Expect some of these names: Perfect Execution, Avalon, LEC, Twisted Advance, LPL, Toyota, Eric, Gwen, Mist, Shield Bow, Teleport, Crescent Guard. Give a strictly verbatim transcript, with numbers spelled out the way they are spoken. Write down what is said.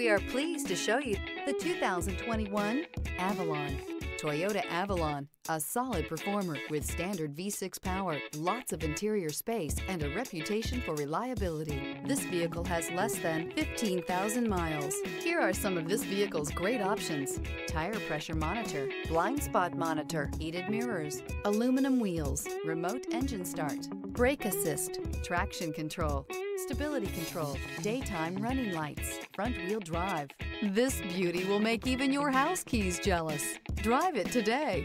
We are pleased to show you the two thousand twenty-one Avalon. Toyota Avalon, a solid performer with standard V six power, lots of interior space, and a reputation for reliability. This vehicle has less than fifteen thousand miles. Here are some of this vehicle's great options: tire pressure monitor, blind spot monitor, heated mirrors, aluminum wheels, remote engine start, brake assist, traction control, stability control, daytime running lights, front wheel drive. This beauty will make even your house keys jealous. Drive it today.